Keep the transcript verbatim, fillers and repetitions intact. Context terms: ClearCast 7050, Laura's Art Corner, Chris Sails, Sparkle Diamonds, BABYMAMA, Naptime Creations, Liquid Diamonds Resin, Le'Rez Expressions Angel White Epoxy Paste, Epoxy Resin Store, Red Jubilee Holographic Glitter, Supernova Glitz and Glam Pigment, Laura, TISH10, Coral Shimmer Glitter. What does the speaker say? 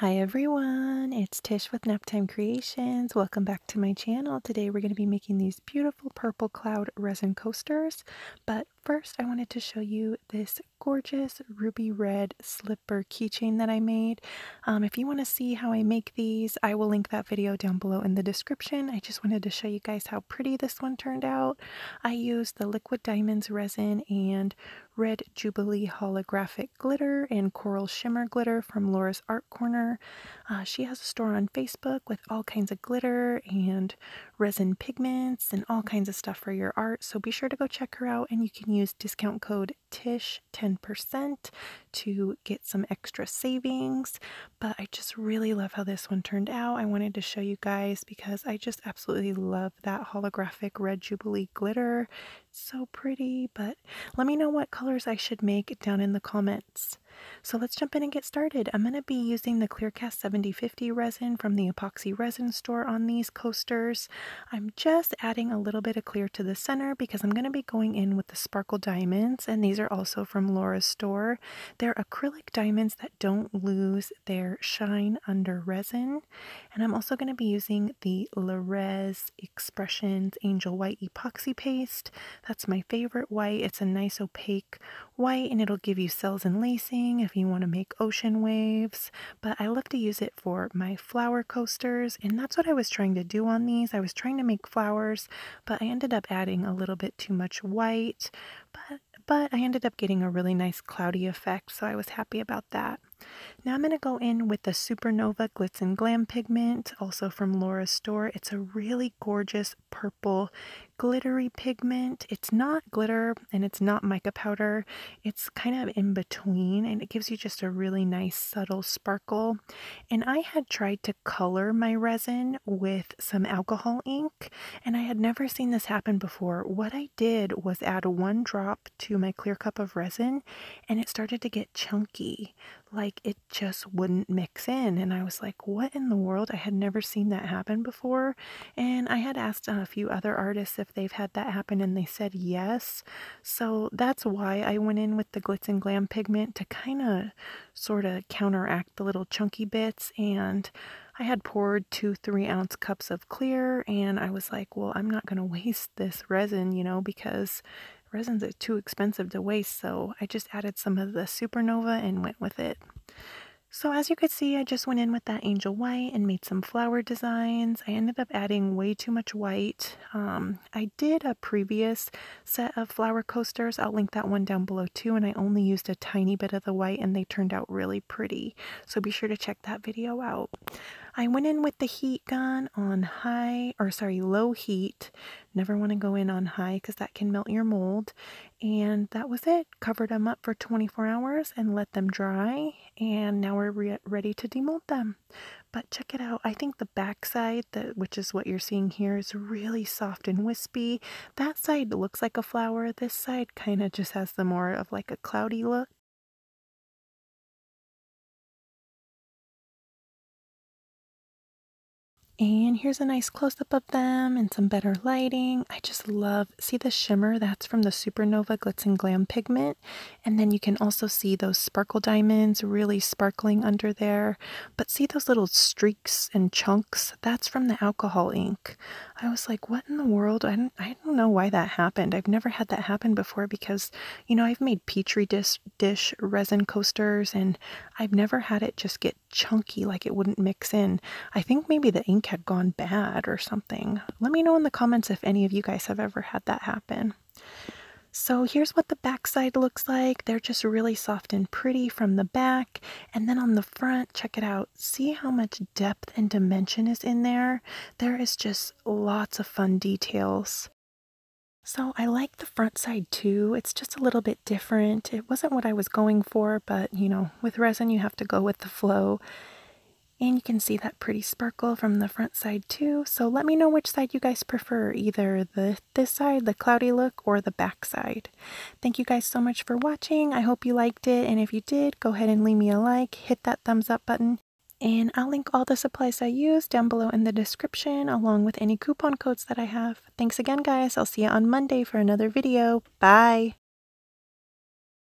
Hi everyone, it's Tish with Naptime Creations. Welcome back to my channel. Today we're going to be making these beautiful purple cloud resin coasters, but first I wanted to show you this gorgeous ruby red slipper keychain that I made. Um, if you want to see how I make these, I will link that video down below in the description. I just wanted to show you guys how pretty this one turned out. I used the Liquid Diamonds Resin and Red Jubilee Holographic Glitter and Coral Shimmer Glitter from Laura's Art Corner. Uh, she has a store on Facebook with all kinds of glitter and resin pigments and all kinds of stuff for your art, so be sure to go check her out, and you can use discount code Tish ten percent to get some extra savings. But I just really love how this one turned out. I wanted to show you guys because I just absolutely love that holographic Red Jubilee glitter. So pretty. But let me know what colors I should make down in the comments. So let's jump in and get started. I'm going to be using the ClearCast seventy fifty resin from the Epoxy Resin Store on these coasters. I'm just adding a little bit of clear to the center because I'm going to be going in with the Sparkle Diamonds, and these are also from Laura's Store. They're acrylic diamonds that don't lose their shine under resin. And I'm also going to be using the Le'Rez Expressions Angel White Epoxy Paste. That's my favorite white. It's a nice opaque white, and it'll give you cells and lacing if you want to make ocean waves, but I love to use it for my flower coasters, and that's what I was trying to do on these. I was trying to make flowers, but I ended up adding a little bit too much white, but but I ended up getting a really nice cloudy effect, so I was happy about that. Now I'm going to go in with the Supernova Glitz and Glam Pigment, also from Laura's Store. It's a really gorgeous purple glittery pigment. It's not glitter and it's not mica powder. It's kind of in between, and it gives you just a really nice subtle sparkle. And I had tried to color my resin with some alcohol ink, and I had never seen this happen before. What I did was add one drop to my clear cup of resin, and it started to get chunky. Like, it just wouldn't mix in, and I was like, what in the world? I had never seen that happen before, and I had asked a few other artists if they've had that happen, and they said yes. So that's why I went in with the Glitz and Glam Pigment to kind of sort of counteract the little chunky bits. And I had poured two three ounce cups of clear, and I was like, well, I'm not going to waste this resin, you know, because resins are too expensive to waste, so I just added some of the Supernova and went with it. So as you could see, I just went in with that Angel White and made some flower designs. I ended up adding way too much white. Um, I did a previous set of flower coasters. I'll link that one down below too, and I only used a tiny bit of the white, and they turned out really pretty. So be sure to check that video out. I went in with the heat gun on high, or sorry, low heat. Never want to go in on high because that can melt your mold. And that was it. Covered them up for twenty-four hours and let them dry. And now we're re ready to demold them. But check it out. I think the back side, that, which is what you're seeing here, is really soft and wispy. That side looks like a flower. This side kind of just has the more of like a cloudy look. And here's a nice close-up of them and some better lighting. I just love, see the shimmer? That's from the Supernova Glitz and Glam Pigment. And then you can also see those Sparkle Diamonds really sparkling under there. But see those little streaks and chunks? That's from the alcohol ink. I was like, what in the world? I don't, I don't know why that happened. I've never had that happen before because, you know, I've made Petri dish, dish resin coasters, and I've never had it just get chunky, like it wouldn't mix in. I think maybe the ink had gone bad or something. Let me know in the comments if any of you guys have ever had that happen. So here's what the back side looks like. They're just really soft and pretty from the back. And then on the front, check it out. See how much depth and dimension is in there? There is just lots of fun details. So I like the front side too. It's just a little bit different. It wasn't what I was going for, but you know, with resin, you have to go with the flow. And you can see that pretty sparkle from the front side too. So let me know which side you guys prefer, either the this side, the cloudy look, or the back side. Thank you guys so much for watching. I hope you liked it. And if you did, go ahead and leave me a like, hit that thumbs up button. And I'll link all the supplies I use down below in the description, along with any coupon codes that I have. Thanks again, guys. I'll see you on Monday for another video. Bye!